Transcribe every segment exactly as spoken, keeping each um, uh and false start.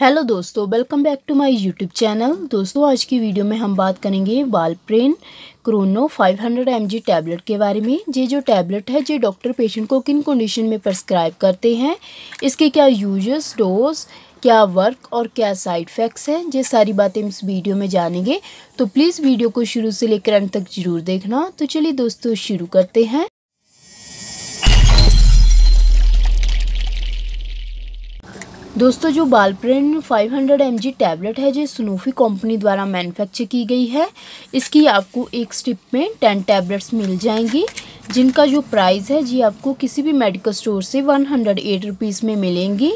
Hello दोस्तों, welcome back to my YouTube channel. दोस्तों, आज की वीडियो में हम बात करेंगे वालपरिन क्रोनो पाँच सौ एम जी टैबलेट के बारे में। ये जो टैबलेट है ये डॉक्टर पेशेंट को किन कंडीशन में प्रिस्क्राइब करते हैं, इसके क्या यूजेस, डोज, क्या वर्क और क्या साइड इफेक्ट्स हैं, ये सारी बातें इस वीडियो में जानेंगे। तो प्लीज़ वीडियो को शुरू से लेकर अंत तक जरूर देखना। तो चलिए दोस्तों शुरू करते हैं। दोस्तों, जो वालपरिन पाँच सौ एम जी टैबलेट है जो सनोफी कंपनी द्वारा मैन्युफैक्चर की गई है, इसकी आपको एक स्ट्रिप में टेन टैबलेट्स मिल जाएंगी, जिनका जो प्राइस है जी आपको किसी भी मेडिकल स्टोर से वन हंड्रेड एट रुपीज़ में मिलेंगी।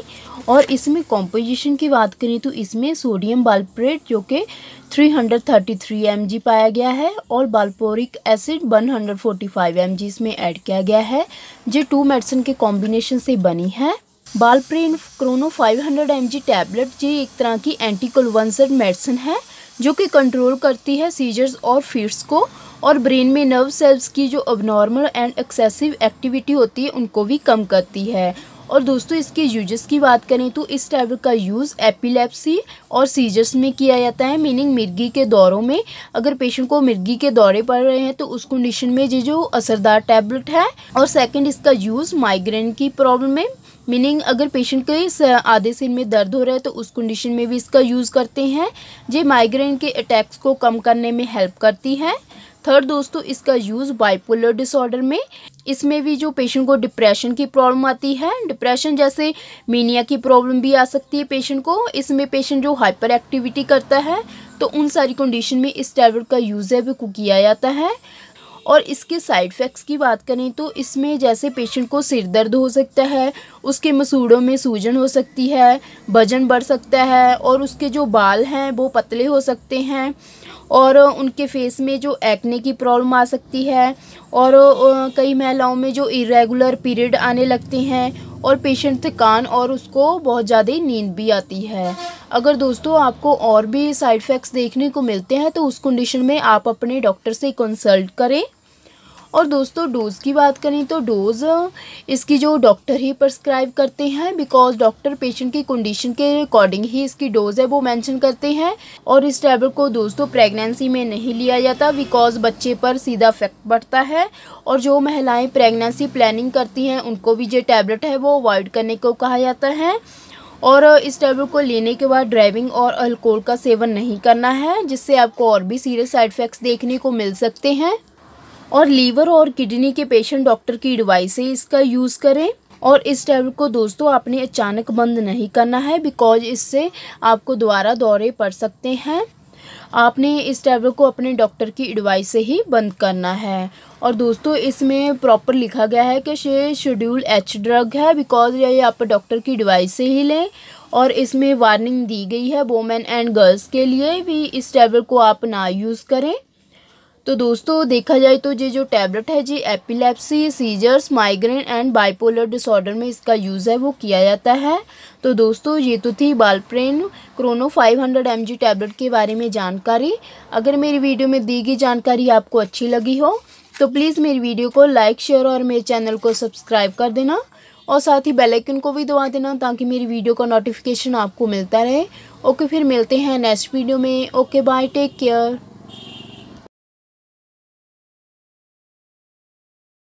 और इसमें कॉम्पोजिशन की बात करें तो इसमें सोडियम वालप्रेट जो कि three hundred thirty three M G पाया गया है और valproic acid one hundred forty five M G इसमें ऐड किया गया है। जो टू मेडिसिन के कॉम्बिनेशन से बनी है। वालपरिन क्रोनो पाँच सौ एम जी टैबलेट ये एक तरह की एंटीकन्वल्सेंट मेडिसिन है जो कि कंट्रोल करती है सीजर्स और फीड्स को, और ब्रेन में नर्व सेल्स की जो अबनॉर्मल एंड एक्सेसिव एक्टिविटी होती है उनको भी कम करती है। और दोस्तों, इसके यूजेस की बात करें तो इस टैबलेट का यूज़ एपिलेप्सी और सीजर्स में किया जाता है, मीनिंग मिर्गी के दौरों में। अगर पेशेंट को मिर्गी के दौरे पड़ रहे हैं तो उस कंडीशन में ये जो असरदार टैबलेट है। और सेकेंड, इसका यूज़ माइग्रेन की प्रॉब्लम में, मीनिंग अगर पेशेंट के आधे सिर में दर्द हो रहा है तो उस कंडीशन में भी इसका यूज़ करते हैं। ये माइग्रेन के अटैक्स को कम करने में हेल्प करती है। थर्ड दोस्तों, इसका यूज़ बाइपोलर डिसऑर्डर में, इसमें भी जो पेशेंट को डिप्रेशन की प्रॉब्लम आती है, डिप्रेशन जैसे मीनिया की प्रॉब्लम भी आ सकती है पेशेंट को। इसमें पेशेंट जो हाइपर एक्टिविटी करता है तो उन सारी कंडीशन में इस टैबलेट का यूज़ है वो किया जाता है। और इसके साइड इफ़ेक्ट्स की बात करें तो इसमें जैसे पेशेंट को सिर दर्द हो सकता है, उसके मसूड़ों में सूजन हो सकती है, वजन बढ़ सकता है, और उसके जो बाल हैं वो पतले हो सकते हैं, और उनके फेस में जो एक्ने की प्रॉब्लम आ सकती है, और कई महिलाओं में जो इरेगुलर पीरियड आने लगते हैं, और पेशेंट थकान और उसको बहुत ज़्यादा नींद भी आती है। अगर दोस्तों आपको और भी साइड इफ़ेक्ट्स देखने को मिलते हैं तो उस कंडीशन में आप अपने डॉक्टर से कंसल्ट करें। और दोस्तों, डोज की बात करें तो डोज इसकी जो डॉक्टर ही प्रिस्क्राइब करते हैं, बिकॉज डॉक्टर पेशेंट की कंडीशन के अकॉर्डिंग ही इसकी डोज है वो मेंशन करते हैं। और इस टैबलेट को दोस्तों प्रेगनेंसी में नहीं लिया जाता, बिकॉज बच्चे पर सीधा इफेक्ट पड़ता है। और जो महिलाएं प्रेगनेंसी प्लानिंग करती हैं उनको भी ये टैबलेट है वो अवॉइड करने को कहा जाता है। और इस टैबलेट को लेने के बाद ड्राइविंग और अल्कोहल का सेवन नहीं करना है, जिससे आपको और भी सीरियस साइड इफ़ेक्ट्स देखने को मिल सकते हैं। और लीवर और किडनी के पेशेंट डॉक्टर की एडवाइस से इसका यूज़ करें। और इस टैबलेट को दोस्तों आपने अचानक बंद नहीं करना है, बिकॉज इससे आपको दोबारा दौरे पड़ सकते हैं। आपने इस टैबलेट को अपने डॉक्टर की एडवाइस से ही बंद करना है। और दोस्तों, इसमें प्रॉपर लिखा गया है कि ये शेड्यूल एच ड्रग है, बिकॉज ये आप डॉक्टर की एडवाइस से ही लें। और इसमें वार्निंग दी गई है वोमेन एंड गर्ल्स के लिए भी इस टैबलेट को आप ना यूज़ करें। तो दोस्तों, देखा जाए तो ये जो टैबलेट है जी epilepsy, seizures, migraine and bipolar disorder में इसका यूज़ है वो किया जाता है। तो दोस्तों, ये तो थी वालपरिन क्रोनो पाँच सौ एम जी टैबलेट के बारे में जानकारी। अगर मेरी वीडियो में दी गई जानकारी आपको अच्छी लगी हो तो प्लीज़ मेरी वीडियो को लाइक, शेयर और मेरे चैनल को सब्सक्राइब कर देना, और साथ ही बेल आइकन को भी दबा देना ताकि मेरी वीडियो का नोटिफिकेशन आपको मिलता रहे। ओके, फिर मिलते हैं नेक्स्ट वीडियो में। Okay, bye, take care.